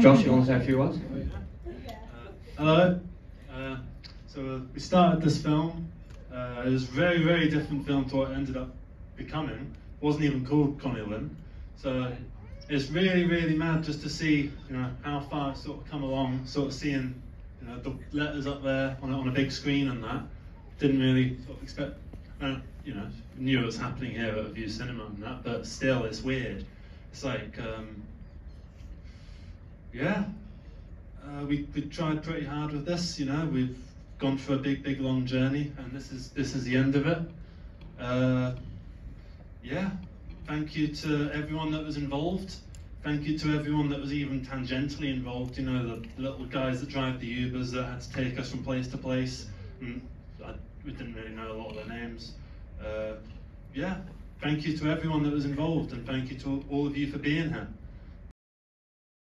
Josh, you want to say a few words? Hello. So we started this film. It was a very, very different film to what it ended up becoming. It wasn't even called Connie Lynn. So it's really, really mad just to see, you know, how far it's sort of come along. Sort of seeing, you know, the letters up there on a big screen and that. Didn't really sort of expect. You know, knew it was happening here at Vue Cinema and that, but still, it's weird. It's like, yeah, we tried pretty hard with this. You know, we've gone for a big, big, long journey, and this is the end of it. Yeah, thank you to everyone that was involved. Thank you to everyone that was even tangentially involved. You know, the little guys that drive the Ubers that had to take us from place to place. And we didn't really know a lot of their names. Yeah, thank you to everyone that was involved, and thank you to all of you for being here.